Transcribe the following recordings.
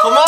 Come on!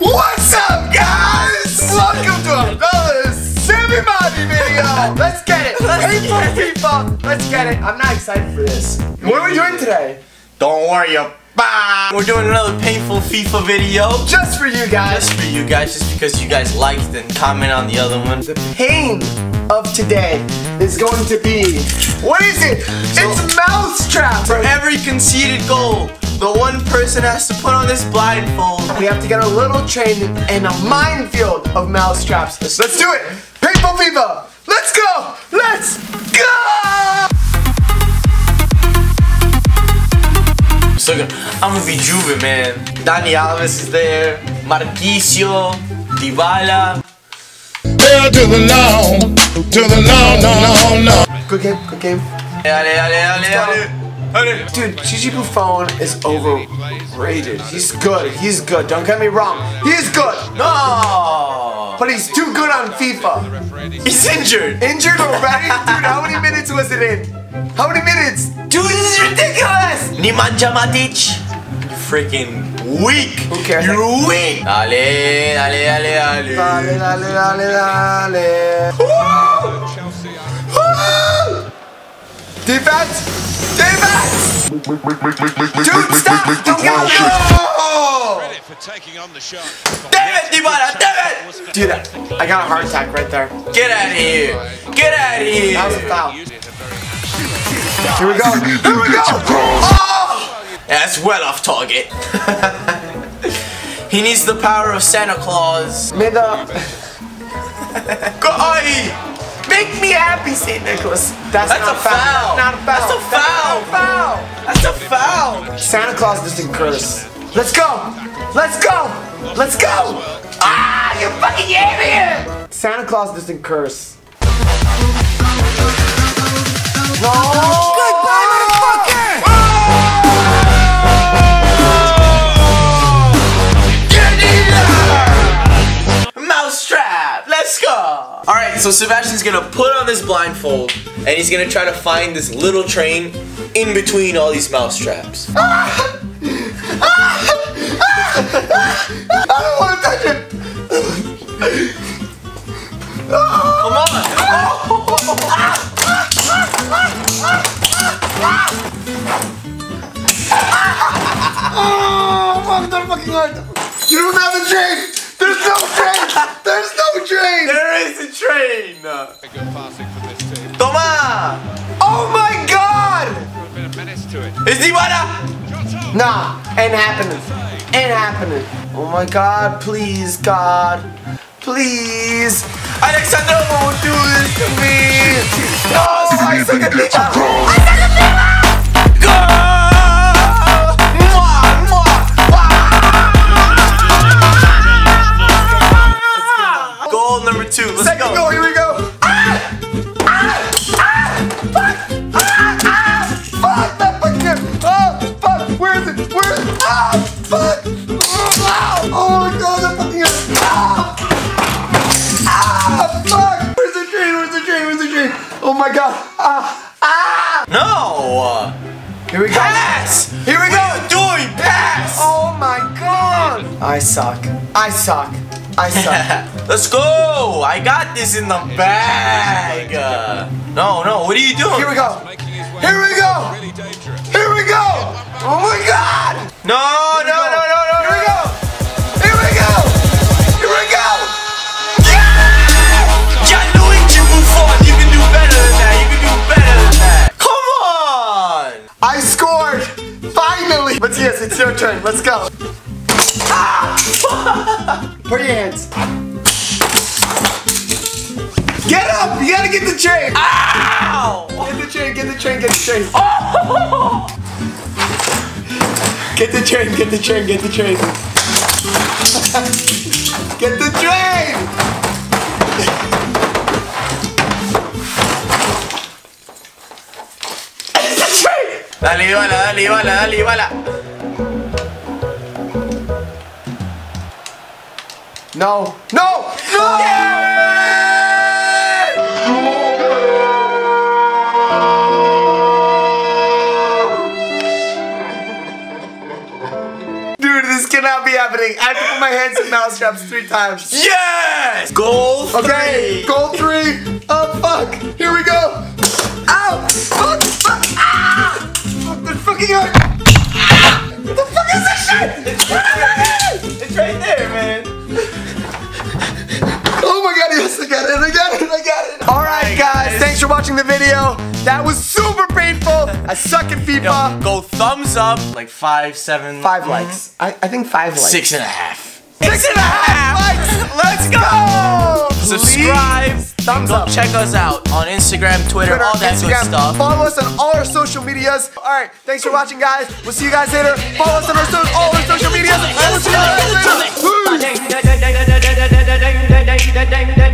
What's up, guys? Welcome to another Seb and Mati video! Let's get it! Hey FIFA! Let's get it! I'm not excited for this. What are we doing today? Don't worry, bye. We're doing another painful FIFA video. Just for you guys. Just for you guys, just because you guys liked and comment on the other one. The pain of today is going to be, what is it? So, it's Mousetrap. For every conceded goal, the one person has to put on this blindfold. We have to get a little training in a minefield of mousetraps. Let's do it. Painful FIFA. Let's go. Let's go. I'm gonna be Juve, man. Danny Alves is there, Marquisio, Dybala. Good game, good game. Let's go. Dude, Gigi Buffon is overrated. He's good, he's good. Don't get me wrong, he's good. No, but he's too good on FIFA. He's injured. Injured already, dude. How many minutes was it in? How many minutes? Dude, this is ridiculous! Nemanja Matić. Freaking weak. Who cares? You're weak. Dale, dale, dale, dale. Dale, dale, dale, dale. Woo! Woo! Defense! Defense! Dude, stop! Don't go! No! Damn it, Dybala! Damn it! Dude, I got a heart attack right there. Get out of here! Get out of here! That was a foul. Here we go! Here we go! Oh! That's well off target. He needs the power of Santa Claus. Mid up. Make me happy, St. Nicholas. That's not a foul. Not a foul. That's a foul. That's a foul. That's a foul. Santa Claus doesn't curse. Let's go! Let's go! Let's go! Ah! You fucking idiot! Santa Claus doesn't curse. No! Goodbye, motherfucker! Oh! Get in there! Mousetrap! Let's go! Alright, so Sebastian's gonna put on this blindfold and he's gonna try to find this little train in between all these mousetraps. Ah! Ah! Ah! Ah! I don't wanna touch it! Oh! Come on! Oh! Ah! Oh, I'm done fucking hard. You don't have a train! There's no train! There's no train! There is a train! A good passing for this team. Toma! Oh my god! A bit of menace to it. Is Dybala? Nah, ain't happening. Ain't happening. Oh my god, please, God. Please! Alexander won't do this to me! No! I suck at FIFA! I suck at FIFA! Go! Mwah! Mwah! Mwah! Goal number 2, let's go! Second goal, here we go! Ah! Ah! Ah! Fuck! Ah! Ah! Fuck! That fucking him! Oh! Fuck! Where is it? Where is it? Ah! Fuck! Oh! Oh my god, that fucking him! Ah! Ah! Fuck! Where's the train? Where's the train? Where's the train? Oh my god! Ah! Ah! No! Here we go! Pass! Here we go! What are you doing? Pass! Oh my god! I suck. I suck. I suck. Let's go! I got this in the bag! No, no, what are you doing? Here we go! Here we go! Here we go! Oh my god! No, no, no, no, no! Here we go! Here we go! Here we go! Yeah! Gianluigi Buffon! You can do better than that! You can do better than that! Come on! I scored! Finally! But yes, it's your turn. Let's go. Ah! Put your hands. Get up! You gotta get the train! Ow! Get the train, get the train, get the train. Oh! Get the train, get the train, get the train. Get the train! Dale, Dybala, dale, Dybala, dale, Dybala. No, no, no! Yeah! hands and mouse traps 3 times. Yes! Goal 3! Okay, goal 3. Oh, fuck. Here we go. Ow! Fuck! Fuck! Ah! Fuck, that fucking hurt. Ah! What the fuck is this shit? It's right there, man. Oh my god, yes, I got it. I got it. I got it. Alright, guys. Thanks for watching the video. That was super painful. I suck at FIFA. Yo, go thumbs up. Like 5, 7. 5 likes. I think 5 likes. 6.5. 6.5 likes. Let's go. Subscribe. Thumbs up. Check us out on Instagram, Twitter all that good stuff. Follow us on all our social medias. Alright, thanks for watching, guys. We'll see you guys later. Follow us on all our social medias. We'll see you guys later.